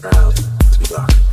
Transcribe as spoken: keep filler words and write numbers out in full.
proud to be black.